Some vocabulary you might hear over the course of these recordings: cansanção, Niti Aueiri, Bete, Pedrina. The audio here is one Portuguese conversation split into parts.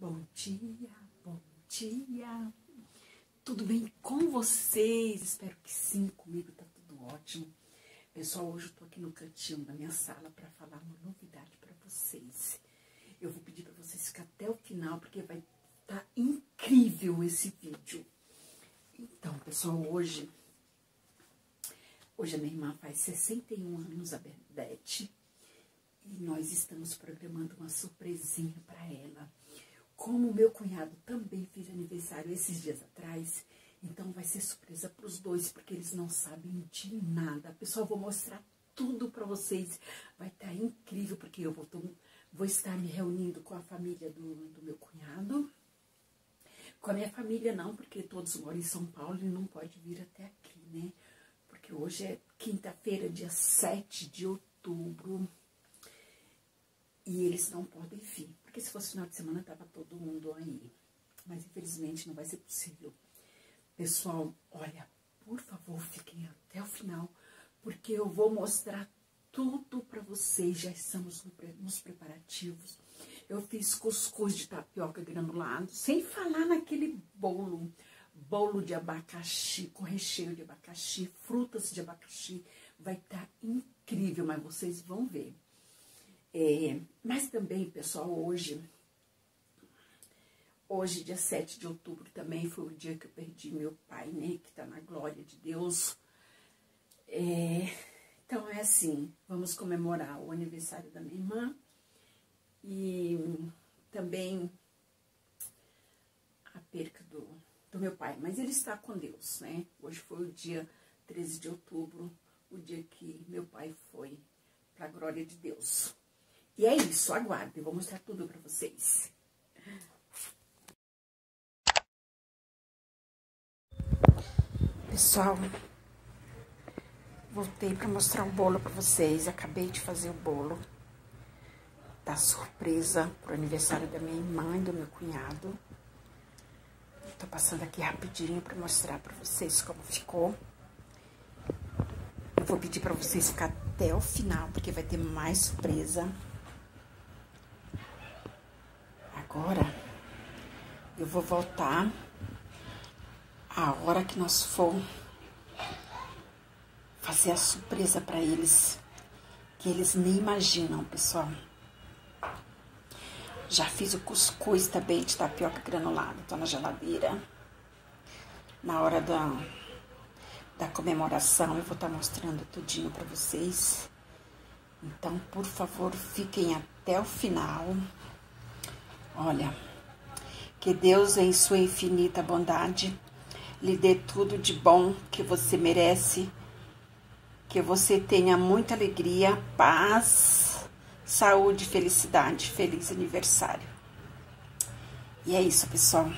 Bom dia, tudo bem com vocês? Espero que sim, comigo tá tudo ótimo. Pessoal, hoje eu tô aqui no cantinho da minha sala para falar uma novidade para vocês. Eu vou pedir para vocês ficar até o final, porque vai tá incrível esse vídeo. Então, pessoal, hoje a minha irmã faz 61 anos, a Bete, e nós estamos programando uma surpresinha para ela. Como o meu cunhado também fez aniversário esses dias atrás, então vai ser surpresa para os dois, porque eles não sabem de nada. Pessoal, vou mostrar tudo para vocês, vai estar incrível, porque eu vou estar me reunindo com a família do meu cunhado. Com a minha família não, porque todos moram em São Paulo e não pode vir até aqui, né? Porque hoje é quinta-feira, dia 7 de outubro, e eles não podem vir. Porque se fosse final de semana, tava todo mundo aí. Mas, infelizmente, não vai ser possível. Pessoal, olha, por favor, fiquem até o final, porque eu vou mostrar tudo para vocês. Já estamos nos preparativos. Eu fiz cuscuz de tapioca granulado, sem falar naquele bolo de abacaxi, com recheio de abacaxi, frutas de abacaxi. Vai estar incrível, mas vocês vão ver. Mas também, pessoal, hoje, dia 7 de outubro, também foi o dia que eu perdi meu pai, né? Que tá na glória de Deus. Então, é assim, vamos comemorar o aniversário da minha irmã e também a perca do meu pai. Mas ele está com Deus, né? Hoje foi o dia 13 de outubro, o dia que meu pai foi pra glória de Deus. E é isso, aguardem, eu vou mostrar tudo pra vocês. Pessoal, voltei pra mostrar o bolo pra vocês, acabei de fazer o bolo da surpresa pro aniversário da minha irmã e do meu cunhado. Tô passando aqui rapidinho pra mostrar pra vocês como ficou. Eu vou pedir pra vocês ficar até o final, porque vai ter mais surpresa. Agora, eu vou voltar a hora que nós for fazer a surpresa para eles, que eles nem imaginam, pessoal. Já fiz o cuscuz também de tapioca granulada, tá na geladeira. Na hora da comemoração, eu vou estar mostrando tudinho para vocês. Então, por favor, fiquem até o final. Olha, que Deus, em sua infinita bondade, lhe dê tudo de bom que você merece, que você tenha muita alegria, paz, saúde, felicidade, feliz aniversário. E é isso, pessoal.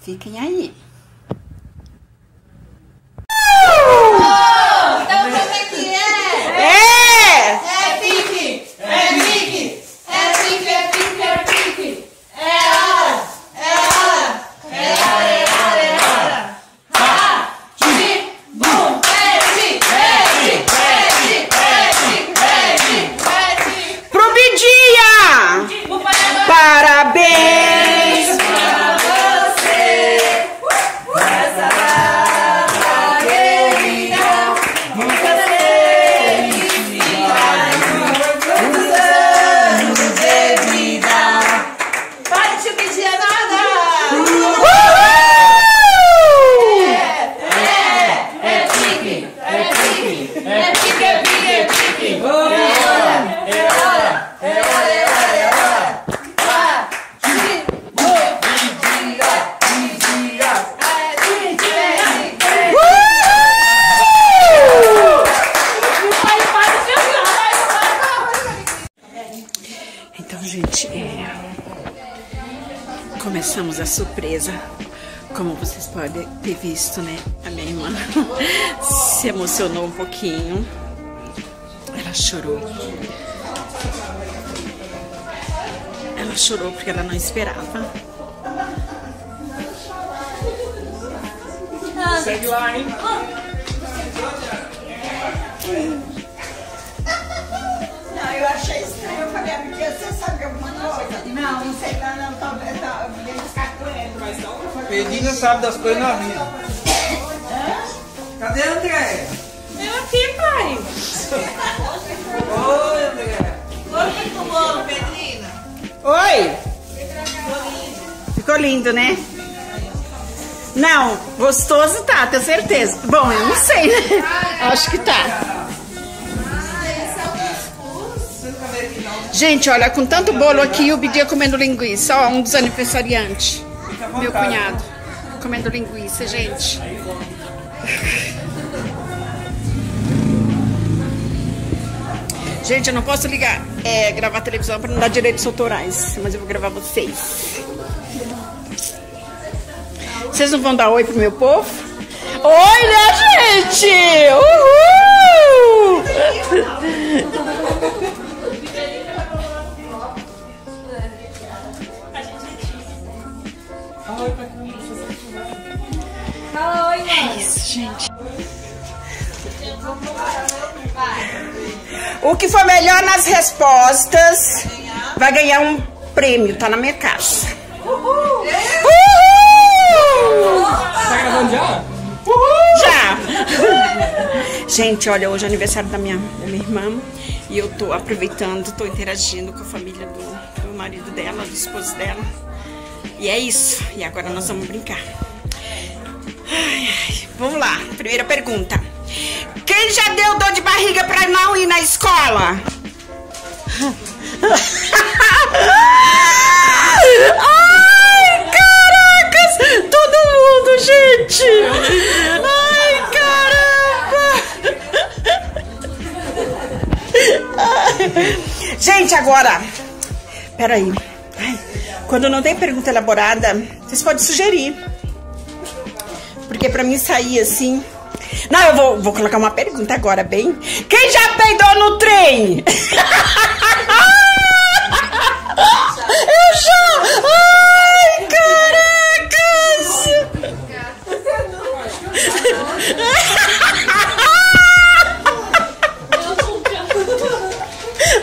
Fiquem aí. Começamos a surpresa, como vocês podem ter visto, né? A minha irmã se emocionou um pouquinho, ela chorou. Ela chorou porque ela não esperava. Segue lá, hein? Não, eu achei estranho, eu falei, amiga, você sabe alguma coisa? Não, não sei. Pedrina sabe das coisas na vida. Cadê a André? Eu aqui, pai. Oi, André. Oi, com o bolo, Pedrina. Oi. Ficou lindo, né? Não, gostoso tá, tenho certeza. Bom, eu não sei, né? Acho que tá. Gente, olha, com tanto bolo aqui, o Bete comendo linguiça. Ó, um dos aniversariantes. Meu cunhado comendo linguiça, gente. Gente, eu não posso ligar, gravar a televisão pra não dar direitos autorais, mas eu vou gravar vocês. Vocês não vão dar oi pro meu povo? Olha, gente! Uhul! É isso, gente. O que for melhor nas respostas vai ganhar um prêmio, tá na minha casa. Uhul! Tá gravando já? Já! Gente, olha, hoje é aniversário da minha irmã e eu tô aproveitando, tô interagindo com a família do marido dela, do esposo dela. E é isso. E agora nós vamos brincar. Ai, ai. Vamos lá, primeira pergunta. Quem já deu dor de barriga pra não ir na escola? Ai, caracas! Todo mundo, gente! Ai, caramba! Ai. Gente, agora... Peraí. Ai, quando não tem pergunta elaborada, vocês podem sugerir. Porque pra mim sair assim... Não, eu vou colocar uma pergunta agora, bem... Quem já peidou no trem? Eu já! Ai, caracas!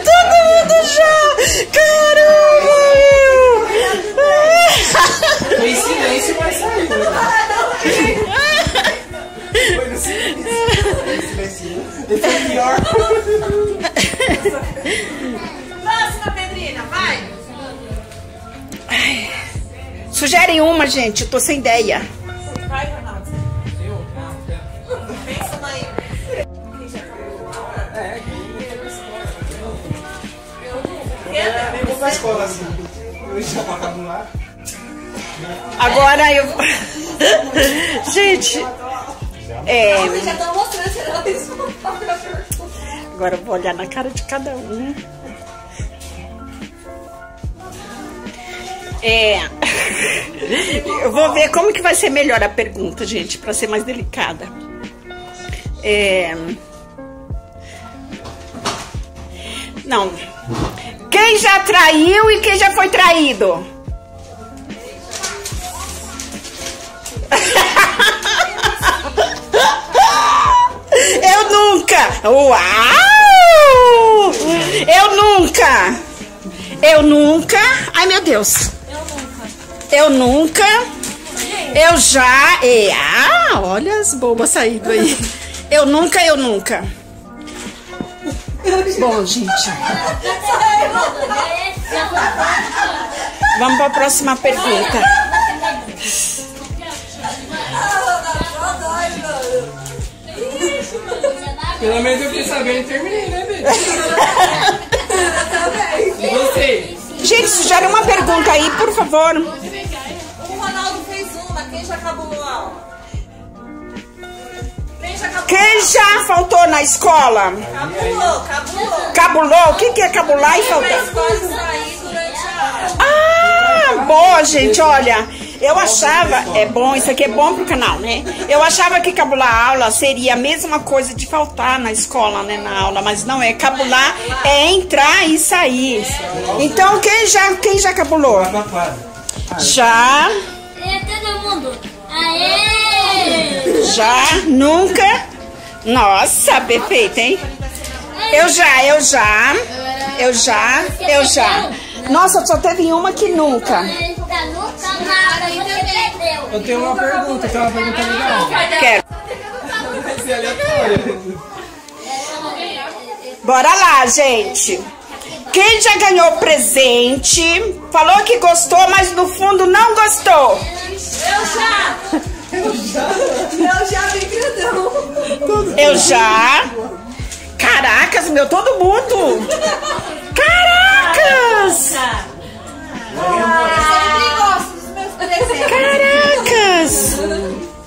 Todo mundo já! Caramba! Meu! Em silêncio vai sair, né? Esse é o pior. Próxima, Pedrina, vai. Ai, sugerem uma, gente. Eu tô sem ideia. Vai, Ronaldo. Pensa, mãe. Eu vou pra escola assim. Eu já vou lá. Agora eu. Gente. Vocês já estão mostrando se ela fez uma pergunta. Agora eu vou olhar na cara de cada um, né? Eu vou ver como que vai ser melhor a pergunta, gente, pra ser mais delicada. Não. Quem já traiu e quem já foi traído? Eu nunca! Uau! Eu nunca! Eu nunca! Ai, meu Deus! Eu nunca! Eu já! Ah, olha as bobas saindo aí! Eu nunca, eu nunca! Bom, gente... Vamos para a próxima pergunta. Pelo menos eu fiquei sabendo e terminei, né, Bete? E você? Gente, sugere uma pergunta aí, por favor. O Ronaldo fez uma. Quem já acabou o aula? Quem já faltou na escola? Cabulou, cabulou. Cabulou? O que que é cabular e faltar? Ah, boa, gente, olha. Eu achava, isso aqui é bom pro canal, né? Eu achava que cabular a aula seria a mesma coisa de faltar na escola, né, na aula, mas não é. Cabular é entrar e sair. Então, quem já cabulou? Já. Todo mundo. Aê! Já, nunca. Nossa, perfeito, hein? Eu já. Nossa, só teve uma que nunca. Eu tenho uma pergunta, que é uma pergunta legal. Quero. Bora lá, gente. Quem já ganhou presente, falou que gostou, mas no fundo não gostou? Eu já vi grandão. Eu já. Caracas, meu, todo mundo. Caracas. Ah, caracas.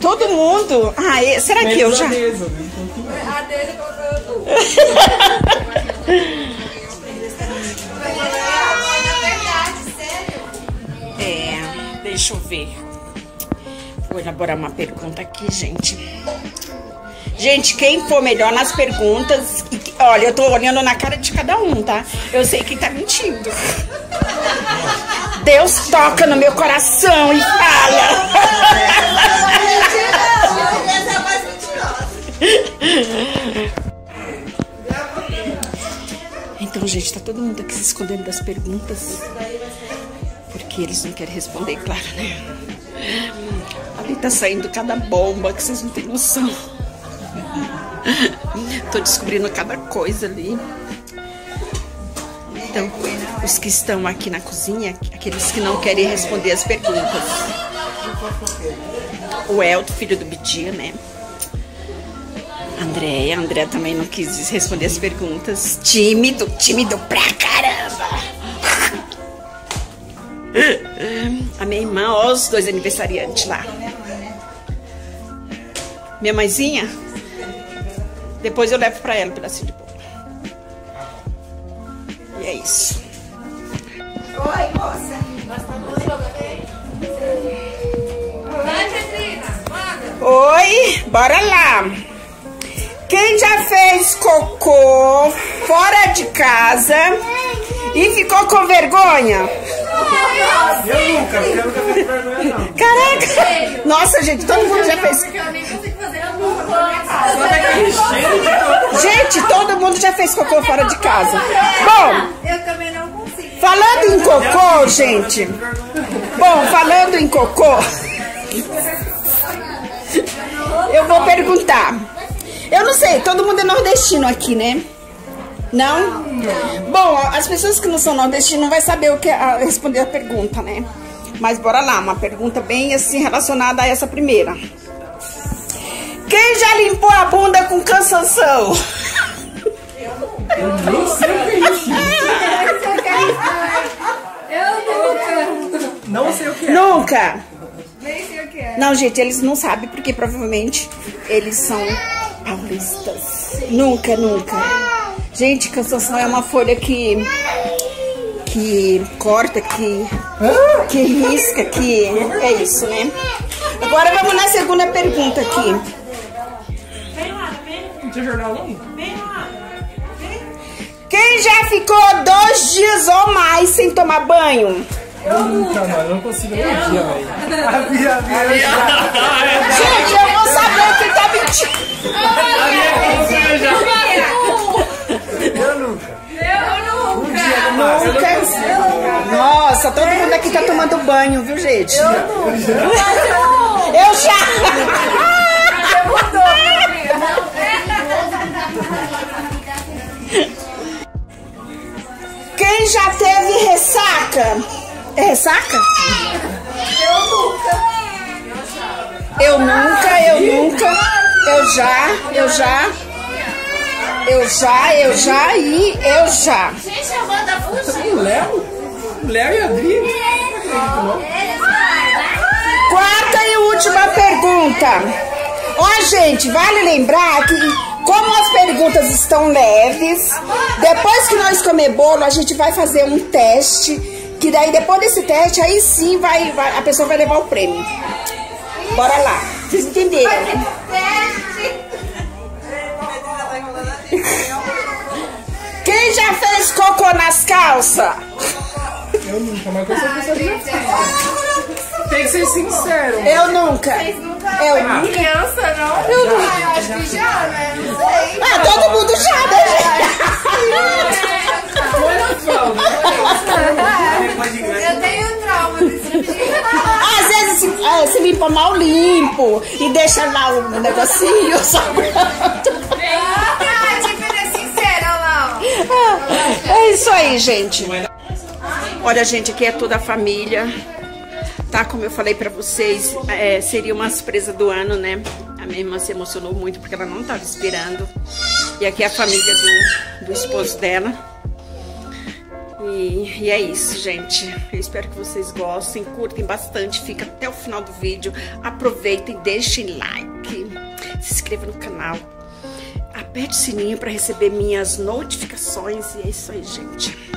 Todo mundo. Ah, será que eu já? É, deixa eu ver. Vou elaborar uma pergunta aqui, gente. Gente, quem for melhor nas perguntas... Olha, eu tô olhando na cara de cada um, tá? Eu sei quem tá mentindo. Deus toca no meu coração e fala. Então, gente, tá todo mundo aqui se escondendo das perguntas. Porque eles não querem responder, claro, né? Ali tá saindo cada bomba que vocês não têm noção. Tô descobrindo cada coisa ali. Então, os que estão aqui na cozinha, aqueles que não querem responder as perguntas. O Elton, filho do Bete, né? André também não quis responder as perguntas. Tímido pra caramba. A minha irmã, ó, os dois aniversariantes lá. Minha mãezinha. Depois eu levo pra ela um pedacinho de bolo. E é isso. Oi, moça. Vai, Pedrina, manda. Oi, bora lá. Quem já fez cocô fora de casa e ficou com vergonha? Eu nunca fiz vergonha, não. Caraca! Nossa, gente, todo mundo já fez. Gente, todo mundo já fez cocô fora de casa. Bom, eu também não consigo. Falando em cocô, gente. Bom, falando em cocô, eu vou perguntar. Eu não sei, todo mundo é nordestino aqui, né? Não? Bom, as pessoas que não são nordestinas não vai saber o que responder a pergunta, né? Mas bora lá, uma pergunta bem assim relacionada a essa primeira. Quem já limpou a bunda com cansanção? Eu não sei o que é isso. Eu nunca. Não sei o que é. Nunca. Nem sei o que é. Não, gente, eles não sabem porque provavelmente eles são paulistas. Nunca. Gente, cansanção é uma folha que corta, que risca, que é isso, né? Agora vamos na segunda pergunta aqui. Quem já ficou 2 dias ou mais sem tomar banho? Eu nunca, mano, não consigo nem um dia, velho. Gente, eu vou saber quem tá mentindo. Eu nunca. Nossa, todo mundo aqui tá tomando banho, viu, gente? Eu nunca. Eu já! Quem já teve ressaca? É ressaca? Eu já. Gente, a banda fugiu. O Léo e a Bete. Quarta e última pergunta. Ó, gente, vale lembrar que como as perguntas estão leves, depois que nós comer bolo, a gente vai fazer um teste, que daí depois desse teste, aí sim a pessoa vai levar o prêmio. Bora lá. Vocês entenderam? Quem já fez cocô nas calças? Eu nunca, mas tem que ser sincero. Eu nunca. Eu nunca. Criança, não? Eu nunca. Ah, eu acho que já, né? Não sei. Ah, todo mundo já, né? Eu tenho trauma desse tipo. Às vezes se limpa mal limpo e deixa lá um negocinho só. Ah, tipo, ele é sincera lá. É isso aí, gente. Olha, gente, aqui é toda a família. Tá, como eu falei pra vocês, seria uma surpresa do ano, né? A minha irmã se emocionou muito porque ela não tava esperando. E aqui é a família do esposo dela. E é isso, gente. Eu espero que vocês gostem, curtem bastante, fica até o final do vídeo. Aproveitem, deixem like, se inscreva no canal, aperte o sininho pra receber minhas notificações. E é isso aí, gente.